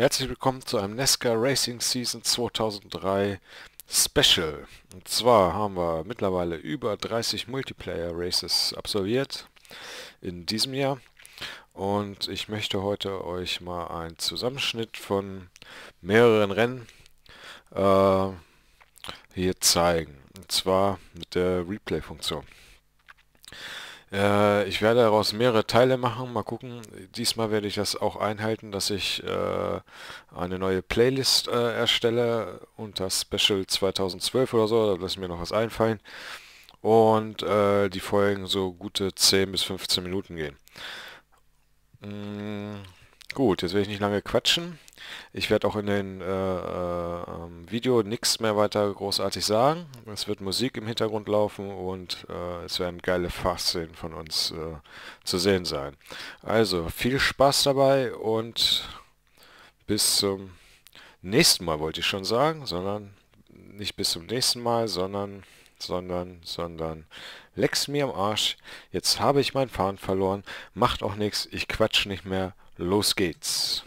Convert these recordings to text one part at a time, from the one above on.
Herzlich willkommen zu einem NASCAR Racing Season 2003 Special. Und zwar haben wir mittlerweile über 30 Multiplayer Races absolviert in diesem Jahr. Und ich möchte heute euch mal einen Zusammenschnitt von mehreren Rennen hier zeigen. Und zwar mit der Replay-Funktion. Ich werde daraus mehrere Teile machen, mal gucken. Diesmal werde ich das auch einhalten, dass ich eine neue Playlist erstelle unter Special 2012 oder so, da lasse ich mir noch was einfallen. Und die Folgen so gute 10 bis 15 Minuten gehen. Gut, jetzt will ich nicht lange quatschen. Ich werde auch in den Video nichts mehr weiter großartig sagen. Es wird Musik im Hintergrund laufen und es werden geile Fahrszenen von uns zu sehen sein. Also viel Spaß dabei und bis zum nächsten Mal wollte ich schon sagen, sondern nicht bis zum nächsten Mal, sondern leck's mir am Arsch. Jetzt habe ich mein Fahren verloren. Macht auch nichts, ich quatsch nicht mehr. Los geht's.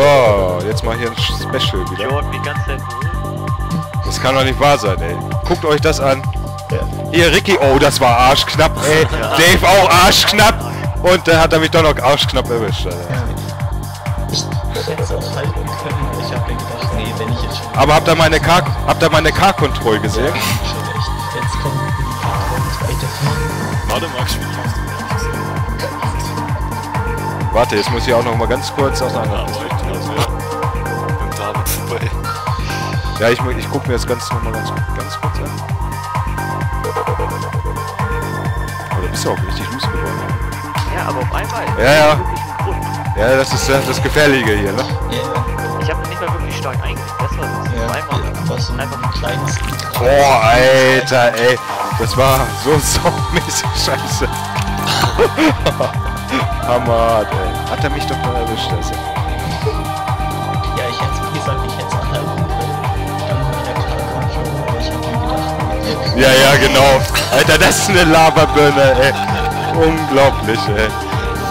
So, jetzt mal hier ein Special wieder. Das kann doch nicht wahr sein, ey. Guckt euch das an. Hier, Ricky, oh, das war arschknapp, ey. Dave auch arschknapp. Und der hat er mich doch noch arschknapp erwischt, Alter. Aber habt ihr meine Car-Control gesehen? Warte, Max. Warte, jetzt muss ich auch noch mal ganz kurz auseinanderhalten. Ja, ich guck mir das Ganze noch mal ganz kurz an. Aber da bist du auch richtig los geworden. Ja, aber auf einmal. Ja. Ja, das ist das Gefährliche hier, ne? Ja. Ich hab nicht mal wirklich stark eingelenkt. Das war das. Ja, einfach ein kleines. Boah, Alter, ey. Das war so saumäßig scheiße. Hammer, ey. Hat er mich doch mal erwischt, also. Ja, ich hätte, wie gesagt, anhalten können. Dann wieder klar, aber ich hab mir gedacht. Ja, genau. Alter, das ist eine Laberbirne, ey. Unglaublich, ey.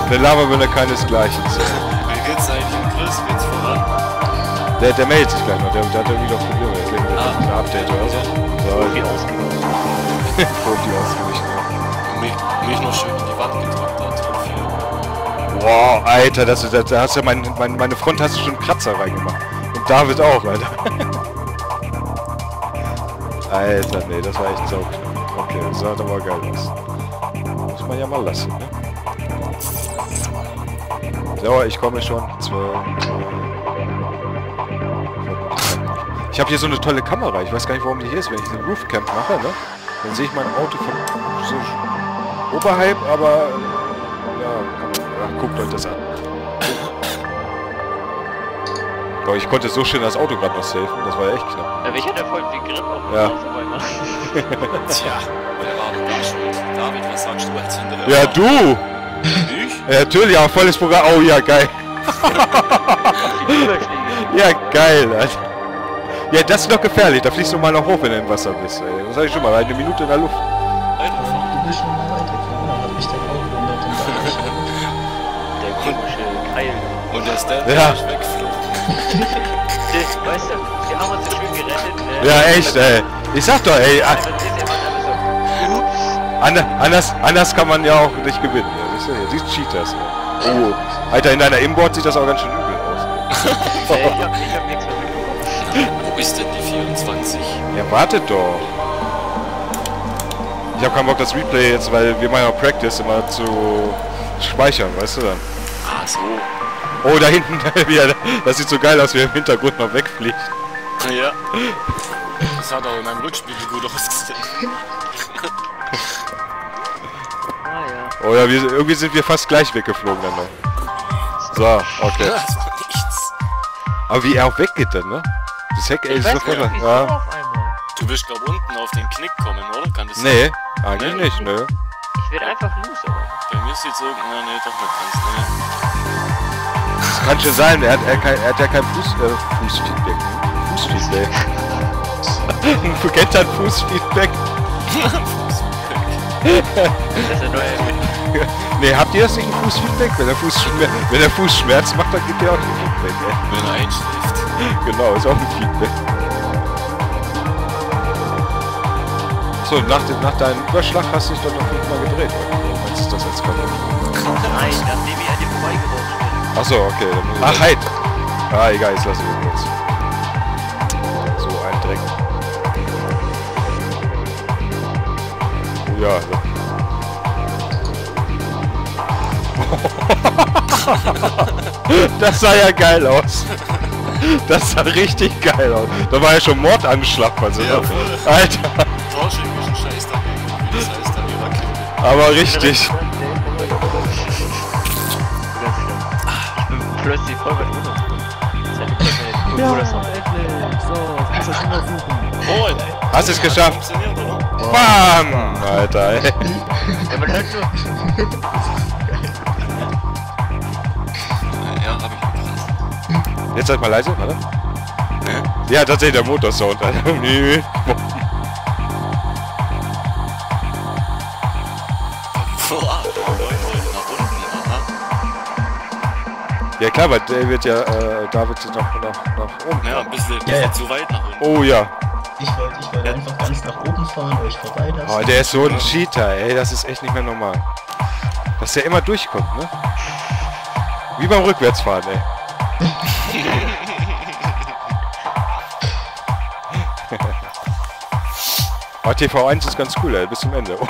Eine Laberbirne keinesgleichen. Wie geht's eigentlich um Chris? Geht's voran? Der meldet sich gleich noch. Der hat irgendwie noch Probleme. Der kriegt ein Update oder so. Profi ausgewichen. Profi ausgewichen. Mich noch schön in die Wand gedrückt hat. Wow, Alter, da hast du ja meine Front hast du schon einen Kratzer reingemacht. Und David auch, Alter. Alter, nee, das war echt sauknapp. Okay, das sah aber geil aus. Muss man ja mal lassen, ne? So, ich komme schon. Ich habe hier so eine tolle Kamera. Ich weiß gar nicht, warum die hier ist. Wenn ich den Roofcamp mache, ne? Dann sehe ich mein Auto von so oberhalb, aber... Guckt euch das an. Doch, ich konnte so schön das Auto gerade noch safen. Das war ja echt knapp. Ja, welcher der voll den Grip auf der Autobahn. Tja, wer war denn da schuld? David, was sagst du als hinterher? Ja, du! Ich? Ja, natürlich, aber volles Programm. Oh, ja, geil. Ja, geil, Alter. Ja, das ist doch gefährlich. Da fliegst du mal noch hoch, wenn du im Wasser bist. Ey. Das sag ich schon mal. Eine Minute in der Luft. Du bist schon mal weitergefahren, hat mich der Auto gewundert und da und der Stand ist wegflogen. Weißt du, die haben uns so schön gerettet. Ja, echt, ey. Ich sag doch, ey. Anders kann man ja auch nicht gewinnen. Ja. Siehst du, Cheaters. Ja. Oh. Alter, in deiner Inboard sieht das auch ganz schön übel aus. Ja. Ey, ich hab nichts mehr mitbekommen. Wo ist denn die 24? Ja, wartet doch. Ich hab keinen Bock, das Replay jetzt, weil wir machen ja Practice immer zu speichern, weißt du dann. Ah, so. Oh, da hinten wieder. Das sieht so geil aus, wie er im Hintergrund noch wegfliegt. Ja. Das hat auch in meinem Rückspiegel gut ausgesehen. Ah, ja. Oh ja, irgendwie sind wir fast gleich weggeflogen dann noch. So, okay. Das war nichts. Aber wie er auch weggeht dann, ne? Das Heck, ey, ist so voll. Ja. Du bist glaub unten auf den Knick kommen, oder? Kann das nee, sein? Eigentlich nee, nicht, ne? Ich werde einfach los, aber. Bei mir ist jetzt irgendeiner, ne, doch nicht ganz, ne? Das kann schon sein, er hat ja kein Fußfeedback. Fußfeedback. Ein vergetter Fußfeedback. Ne, habt ihr das nicht ein Fußfeedback? Wenn der Fuß Schmerz macht, dann gibt er auch ein Feedback. Ey. Wenn er einschläft. Genau, ist auch ein Feedback. So, nach deinem Überschlag hast du dich dann noch fünfmal gedreht. Meinst du das als Kamera? Nein, nachdem ich an dir vorbeigeworfen bin. Achso, okay. Ach, halt! Ah, egal, jetzt lassen wir uns. So, ein Dreck. Ja. Das sah ja geil aus. Das sah richtig geil aus. Da war ja schon Mordanschlag. Also, ja, Alter. Porsche, ich muss Scheiß dagegen. Das heißt dann ihrer Kette. Aber richtig. Plötzlich voll weit runter. Ja, endlich. So, das muss ich immer suchen. Hast du es geschafft? Bam! Alter, ey. Ja, man hört nur. Ja, hab ich verpasst. Jetzt halt mal leise, oder? Ja, tatsächlich der Motorsound, Alter. Nee. Ja klar, weil der wird ja, David nach oben. Ja, ein bisschen ja. Zu weit nach unten. Oh ja. Ich wollte einfach ganz nach oben fahren, euch vorbei lassen. Oh, der ist so ein Cheater, ey, das ist echt nicht mehr normal. Dass der immer durchkommt, ne? Wie beim Rückwärtsfahren, ey. Oh, TV1 ist ganz cool, ey, bis zum Ende. Oh.